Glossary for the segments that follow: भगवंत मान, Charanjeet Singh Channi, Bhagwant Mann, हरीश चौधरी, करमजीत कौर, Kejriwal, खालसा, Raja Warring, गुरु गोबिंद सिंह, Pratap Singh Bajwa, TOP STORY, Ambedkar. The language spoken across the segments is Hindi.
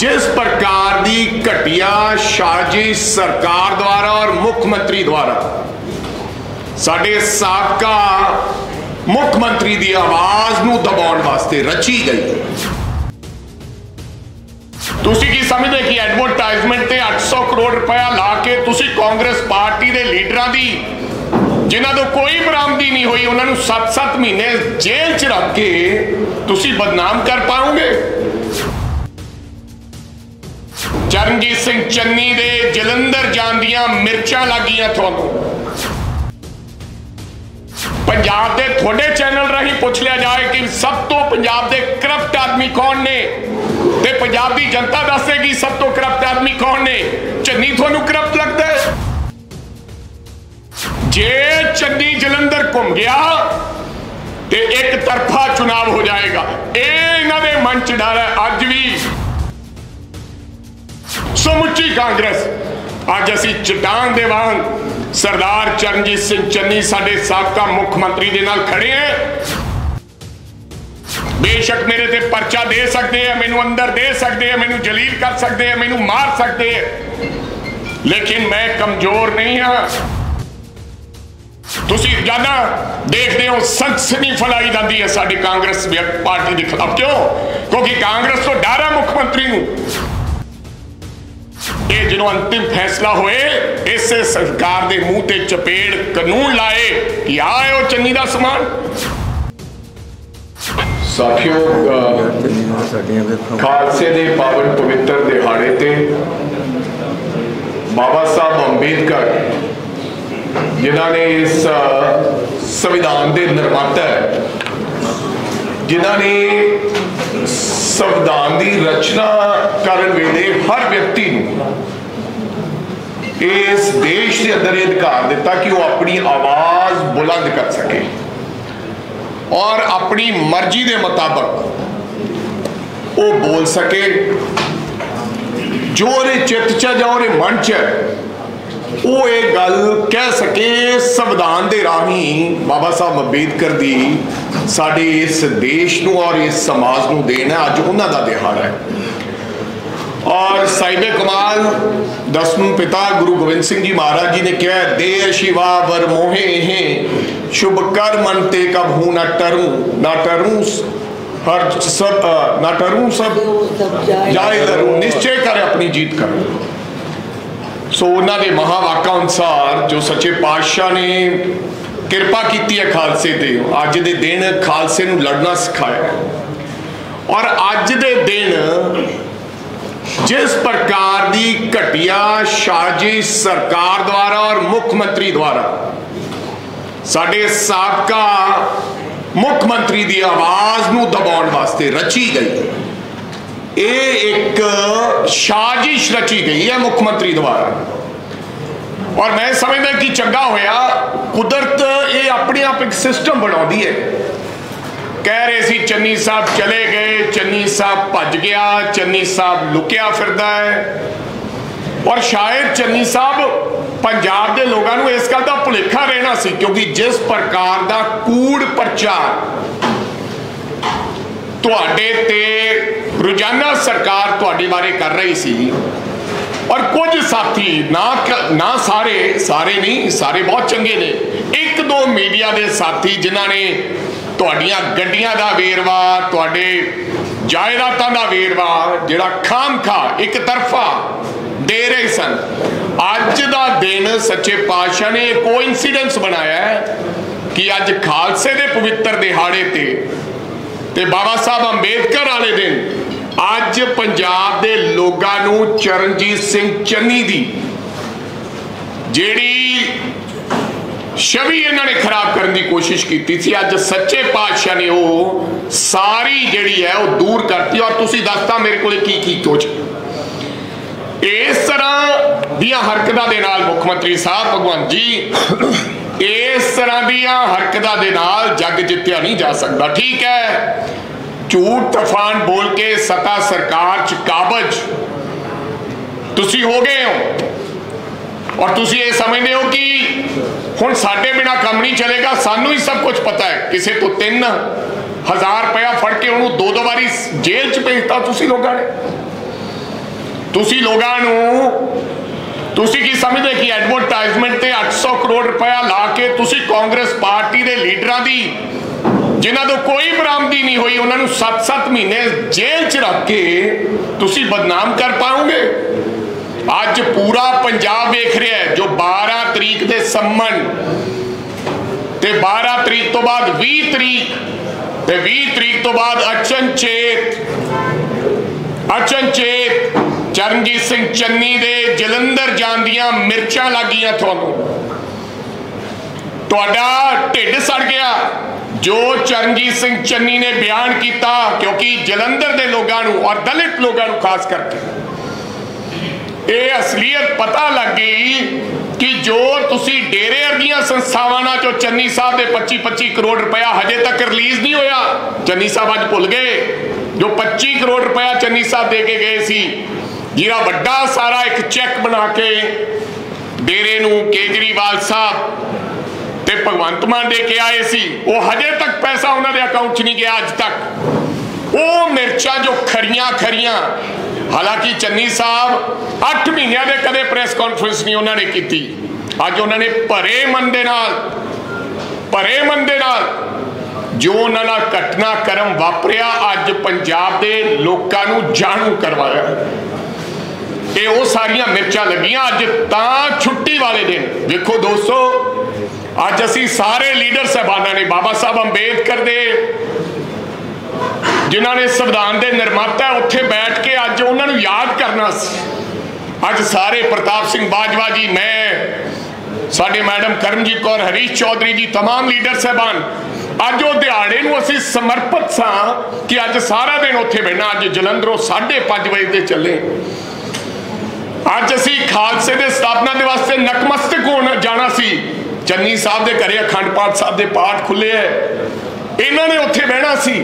जिस प्रकार की घटिया साजिश सरकार द्वारा और मुख्यमंत्री द्वारा साडे साबका मुख्यमंत्री की आवाज नूं दबाने वास्ते रची गई। तुसी की समझते कि एडवरटाइजमेंट से 800 करोड़ रुपया ला के तुसी कांग्रेस पार्टी के लीडर की जिन्हों को कोई बरामदी नहीं हुई उन्होंने 7-7 महीने जेल च रख के तुसी बदनाम कर पाओगे। चरणजीत सिंह चन्नी दे जलंधर जान दियां मिर्चां लागियां तुहानूं। पंजाब दे थोड़े चैनल राही पूछ लिया जाए कि सब तो पंजाब दे करप्ट आदमी कौन ने, ते पंजाब दी जनता दसेगी सब तो करप्ट आदमी कौन ने। चन्नी थोनू करप्ट लगता है? जे चन्नी जलंधर घूम गया ते एक तरफा चुनाव हो जाएगा, इन्हां दे मन च डर है। अज भी समुची कांग्रेस अज असी चट्टान दे वांग सरदार चरणजीत सिंह चन्नी साडे साबका मुख्यमंत्री दे नाल खड़े हैं। बेशक मेरे ते परचा दे सकते हैं, मैनू अंदर दे सकते हैं, मैनू जलील कर सकते हैं, मैनू मार सकते हैं, लेकिन मैं कमजोर नहीं हाँ। तुसी ज्यादा देखते हो सनसनी फैलाई जाती है साडी कांग्रेस पार्टी के खिलाफ, क्यों? क्योंकि कांग्रेस तो डर है मुख्यमंत्री नूं। जो अंतिम फैसला होए इस सरकार दे मुंह ते चपेड़ कानून लाए कि आओ चन्नी दा समान। साथियों, खालसे दे पावन पवित्र दिहाड़े ते बाबा साहब अंबेडकर जिन्हां ने इस संविधान दे निर्माता है, जिन्हां ने संविधान की रचना करन वेले हर व्यक्ति इस देश के अंदर यह अधिकार दिता कि वह अपनी आवाज बुलंद कर सके और अपनी मर्जी के मुताबिक वो बोल सके। जो रे चित च जां रे मन च वो ये गल कह सके। संविधान के राही बाबा साहब अंबेडकर की साडे इस देश नूं और इस समाज नूं देण है। अज उन्हां दा दिहाड़ा है और साहिब कमाल दसवें पिता गुरु गोबिंद सिंह जी महाराज जी ने कहा, देर शिवा वर मोहे हैं शुभ कर मनते कब हूँ ना टरूं सब जाए जरूर निश्चय कर अपनी जीत कर। सो उन्होंने महावाका अनुसार जो सच्चे पातशाह ने कृपा की है खालसे ते अज दे दिन खालसे नूं लड़ना सिखाया और अज दे दिन जिस प्रकार की घटिया साजिश सरकार द्वारा और मुख्यमंत्री द्वारा साडे साबका मुख्यमंत्री की आवाज नूं दबाने वास्ते रची गई, ये एक साजिश रची गई है मुख्यमंत्री द्वारा। और मैं समझदा कि चंगा होया कुदरत ये अपने आप एक सिस्टम बनाती है। कह रहे सी चन्नी साहब चले गए, चन्नी साहब भज गया, चन्नी साहब लुकिया फिरदा है और शायद चन्नी साहब पंजाब के लोगों को इस गल का भुलेखा रहना सी, क्योंकि जिस प्रकार का कूड़ प्रचार तुहाडे ते रोजाना सरकार तुहाडे बारे कर रही सी और कुछ साथी ना सारे नहीं, सारे बहुत चंगे ने, एक दो मीडिया के साथी जिन्होंने गड्डियां दा वेरवा तुहाडे जायदातां दा वेरवा जिहड़ा खाम खा एक तरफा दे रहे सन। अज दा दिन सच्चे पातशाह ने कोइंसीडेंस बनाया है कि अज खालसे दे पवित्र दिहाड़े ते बाबा साहब अंबेडकर वाले दिन अज पंजाब दे लोगां नूं चरणजीत सिंह चन्नी दी जिहड़ी छवि इन्होंने खराब करने की कोशिश की थी, अज सच्चे पातशाह ने वो सारी जड़ी है वो दूर करती। और तुसी दसता मेरे को की सोच इस तरह दिया हरकतों के नाल मुख्यमंत्री साहब भगवंत जी इस तरह दिया हरकतों के नाल जग जित्या नहीं जा सकता। ठीक है, झूठ तूफान बोल के सत्ता सरकार च काबज तुसी हो गए हो और तुसी ये समझते हो कि हुण साडे बिना काम नहीं चलेगा, सानू ही सब कुछ पता है। किसी तो 3000 रुपया फड़ के उन्होंने दो बारी जेल च भेजता तुसी लोगों ने। तुसी लोगां नूं तुसी की समझदे कि एडवरटाइजमेंट ते 800 करोड़ रुपया ला के तुसी कांग्रेस पार्टी दे लीडरां दी जिन्हां तों कोई बरामदी नहीं हुई उन्हां नूं 7-7 महीने जेल च रख के तुसी बदनाम कर पाओगे। आज पूरा पंजाब देख रहा है जो 12 तरीक दे सम्मन ते 12 तरीक तो बाद 20 तरीक ते 20 तरीक तो बाद अचनचेत चरणजीत सिंह चन्नी दे जलंधर जान दियां मिर्चां लागियां। तुहाडा ढिड सड़ गया जो चरणजीत सिंह चन्नी ने बयान किया, क्योंकि जलंधर दे लोगां नूं और दलित लोगां नूं खास करके यह असलियत पता लग गई कि जो तुसी डेरे वर्गियां संस्थावां नाल जो चन्नी साहब दे 25-25 करोड़ रुपया हजे तक रिलीज नहीं होया। चन्नी साहब अज भुल गए जो 25 करोड़ रुपया चन्नी साहब दे के गए सी, जिहड़ा वड्डा सारा एक चैक बना के डेरे नूं केजरीवाल साहब ते भगवंत मान दे के आए सी, वो हजे तक पैसा उन्हां दे अकाउंट च नहीं गया अज तक। वो मिर्चा जो खरियां खरियां, हालांकि चन्नी साहब 8 महीनों के कदे प्रेस कॉन्फ्रेंस नहीं उन्होंने की। अज उन्होंने भरे मन दे नाल जो उन्होंने घटनाक्रम वापरिया अज पंजाब के लोगों को जाणू करवाया। ये वो सारिया मिर्चा लगिया अज छुट्टी वाले दिन। देखो दोस्तों, अज असी सारे लीडर साहबाना ने बाबा साहब अंबेदकर दे जिन्हों ने संविधान के निर्माता उत्थे बैठ के अज उन्होंने याद करना। अज सारे प्रताप सिंह बाजवा जी, मैं, साडे मैडम करमजीत कौर, हरीश चौधरी जी, तमाम लीडर साहबान अज वो दिहाड़े नूं असीं समर्पित सां कि अज सारा दिन उत्थे बैठना। अज जलंधरों 5:30 बजे ते चले। अज असीं खालसे दे स्थापना दिवस ते नकमस्तक होण जाना सी। चन्नी साहब दे घरे अखंड पाठ साहब दे पाठ खुले है, इन्हां ने उत्थे बहना सी।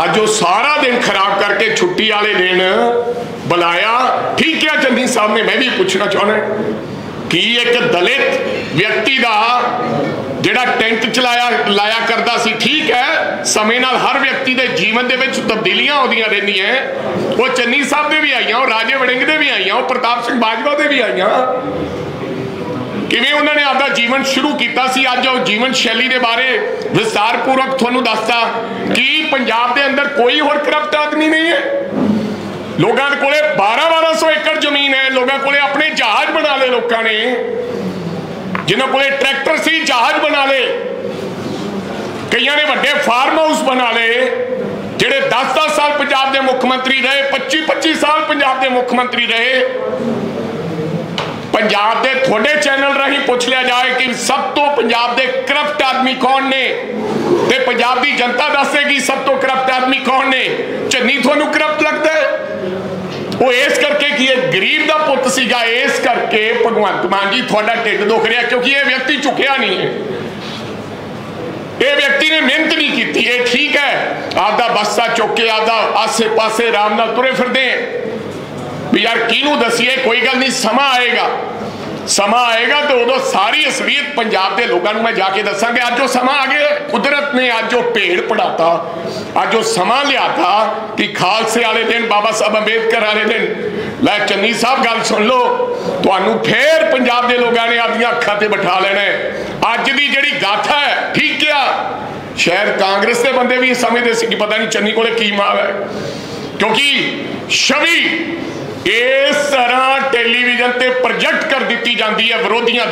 अज वो सारा दिन खराब करके छुट्टी वाले दिन बुलाया। ठीक है, चन्नी साहब ने, मैं भी पूछना चाहना कि एक दलित व्यक्ति का जिहड़ा टेंट लाया करता सी, ठीक है समय नाल हर व्यक्ति के जीवन के तब्दीलियां आउंदियां रहिंदियां, वो चन्नी साहब दे भी आईयां, राजे वड़िंग दे भी आईयां, प्रताप सिंह बाजवा दे भी आईयां। किवें उन्होंने आपका जीवन शुरू किया सी, अज वो जीवन शैली के बारे विस्तारपूर्वक तुहानूं दसदा कि पंजाब के अंदर कोई होर करप्ट आदमी नहीं है। लोगों कोले 1200 एकड़ जमीन है, लोगों कोले अपने जहाज बना ले, लोगों ने जिन्हों को ट्रैक्टर से जहाज बना ले, कई ने बड़े फार्म हाउस बना ले। जेडे 10-10 साल पंजाब के मुख्यमंत्री रहे, 25-25 साल पंजाब के मुख्यमंत्री रहे। पंजाब के थोड़े चैनल राही पूछ लिया जाए कि सब तो पंजाब के करप्ट आदमी कौन ने, ते पंजाब की जनता दसेगी सब तो करप्ट आदमी कौन ने। चन्नी थोनू करप्ट लगता है? वो इस करके कि एक गरीब का पुत सीगा, इस करके भगवंत मान जी थोड़ा ढिड दुख रहा, क्योंकि यह व्यक्ति चुकिया नहीं है, यह व्यक्ति ने मेहनत नहीं की। ठीक है, आपका बस्ता चुक के आपका आसे पासे आराम नाल तुरे फिरदे भी, यार किनू दसीए, कोई गल नहीं, समा आएगा तो उदो सारी असलियत पंजाब के लोगों में जाके दसांगे। अज वो समा आ गया, कुदरत ने अज वो भेड़ पढ़ाता, अज वो समा लिया था कि खालसे वाले दिन, बाबा साहब अंबेदकर वाले दिन। लै चन्नी साहब गल सुन लो, तुहानू फिर पंजाब के लोगों ने अपनी अखां ते बिठा लेना। अज की जिहड़ी गाथा है, ठीक है, शायद कांग्रेस के बंदे भी समझते सी कि पता नहीं चन्नी कोले की मार है, क्योंकि छवि इस तरह टेलीविजन पे प्रोजेक्ट कर दी जाती है विरोधियों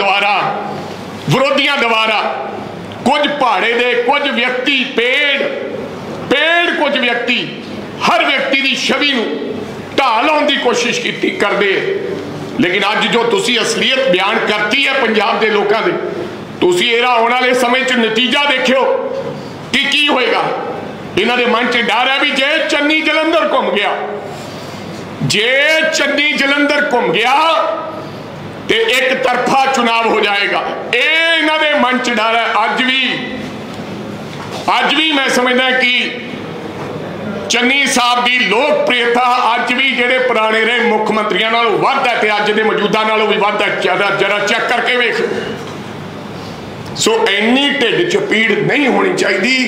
द्वारा। कुछ पहाड़े दे कुछ व्यक्ति, पेड़ कुछ व्यक्ति हर व्यक्ति की छवि ढा लाने की कोशिश की करते। लेकिन अज जो तुसी असलियत बयान करती है पंजाब के लोगों के, तुसी इहदा आने वाले समय च नतीजा देखियो कि की होएगा। इन्हां दे मन च डर है भी जे चन्नी जलंधर घुम गया, जे चन्नी जलंधर घुम गया ते एक तरफा चुनाव हो जाएगा, इन्हां दे मन च डर है। अज भी मैं समझदा कि चन्नी साहब की लोकप्रियता अज भी जिहड़े पुराने रहे मुख्यमंत्रियों नालों वध है, ते अज दे मौजूदा नालों भी वध है। जरा चेक करके वेख। सो इन्नी ढिड चपीड़ नहीं होनी चाहिए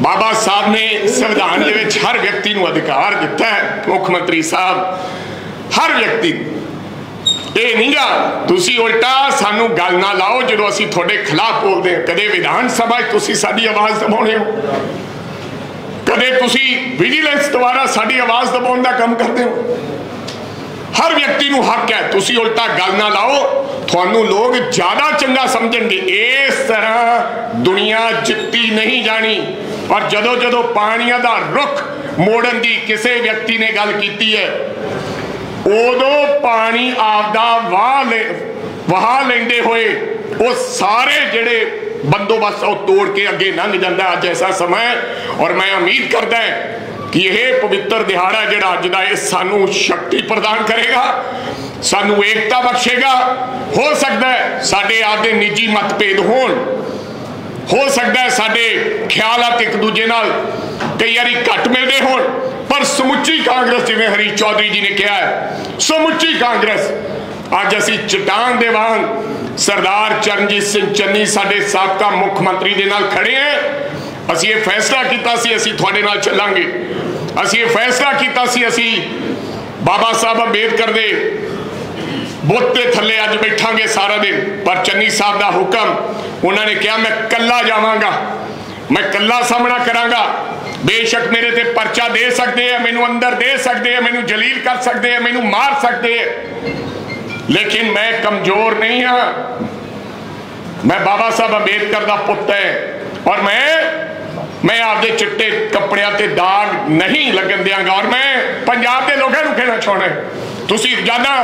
बाबा साहब ने संविधान के विच हर व्यक्ति को अधिकार दिता है। मुख्यमंत्री साहब हर व्यक्ति यह नहीं गा तुसी उल्टा सानू गल ना लाओ जो असीं तुहाडे खिलाफ बोलते हैं। कदे विधान सभा तुसी साडी आवाज़ दबाने हो, कदे तुसी विजिलेंस द्वारा साडी आवाज़ दबाने का काम करते हो। हर व्यक्ति को हक है, तुसी उल्टा गल ना लाओ, थानू लोग ज्यादा चंगा समझेंगे। इस तरह दुनिया जित्ती नहीं जानी। और जदों जदों पानिया का रुख मोड़न की किसी व्यक्ति ने गल की है, उदों पानी आपदा वहा लेंदे होए वो सारे जड़े बंदोबस्त तोड़ के अगे लंघ जाता। अज ऐसा समय और मैं उम्मीद करता है कि यह पवित्र दिहाड़ा जिहड़ा अज दा इह सानू शक्ति प्रदान करेगा, सानू एकता बख्शेगा। हो सकता है साडे आपदे निजी मतभेद होण, हो सकता है साडे ख्यालात एक दूजे नाल कई वारी घट मिलदे होण, पर समुची कांग्रेस जिवें हरीश चौधरी जी ने कहा है, समुची कांग्रेस अज असी चट्टान दे वांग सरदार चरणजीत सिंह चन्नी साडे साबका मुख्यमंत्री दे नाल खड़े हैं। असी ये फैसला कीता सी असी तुहाडे नाल चलांगे। असी ये फैसला कीता सी असी बाबा साहब अंबेडकर दे बोते थले अज बैठांगे सारा दिन। पर चन्नी साहब दा हुक्म, उन्होंने कहा मैं कल्ला जावांगा, मैं कल्ला सामना करांगा। बेशक मेरे ते परचा दे सकते हैं, मैनू अंदर दे सकते हैं, मैनू जलील कर सकते हैं, मैनू मार सकते हैं, लेकिन मैं कमजोर नहीं हाँ। मैं बाबा साहब अंबेडकर दा पुत्त है और मैं आपके चिट्टे कपड़िया ते दाग नहीं लगन देंगा। और मैं पंजाब के लोगों को कहना चाहना तुम जाना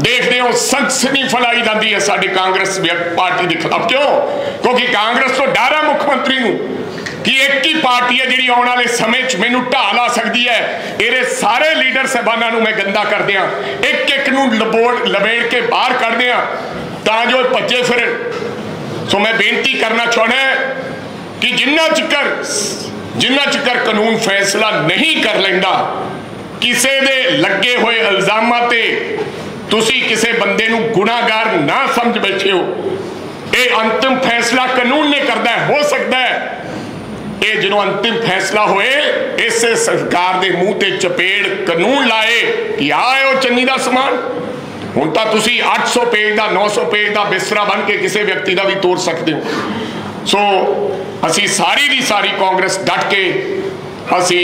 देखते हो सनसनी फैलाई जाती है साड़ी कांग्रेस पार्टी के खिलाफ। क्यों? क्योंकि कांग्रेस तो डर है मुख्यमंत्री कि एक ही पार्टी है जी आने वाले समय मैनू ढा ला सकती है। ये सारे लीडर साहबाना मैं गंदा कर दिया, एक एक लबेड़ के बाहर कर दिया जो भजे फिरन। सो मैं बेनती करना चाहना कि जिन्ना चिकर कानून फैसला नहीं कर लेंदा, किसी दे लगे हुए इल्जामां ते तुसी किसी बंदे नू गुनाहगार ना समझ बैठे हो। ये अंतिम फैसला कानून ने करदा है। हो सकता है ये जो अंतिम फैसला होए इस सरकार दे मुंह ते चपेड़ कानून लाए कि आओ चन्नी दा समान। हुण तां तुसी 800 पेज का 900 पेज का बिस्तरा बन के किसी व्यक्ति का भी तोड़ सकते हो। सो असी सारी की सारी कांग्रेस डट के असी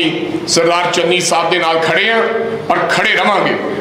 सरदार चन्नी साहब के नाल खड़े हैं और खड़े रहांगे।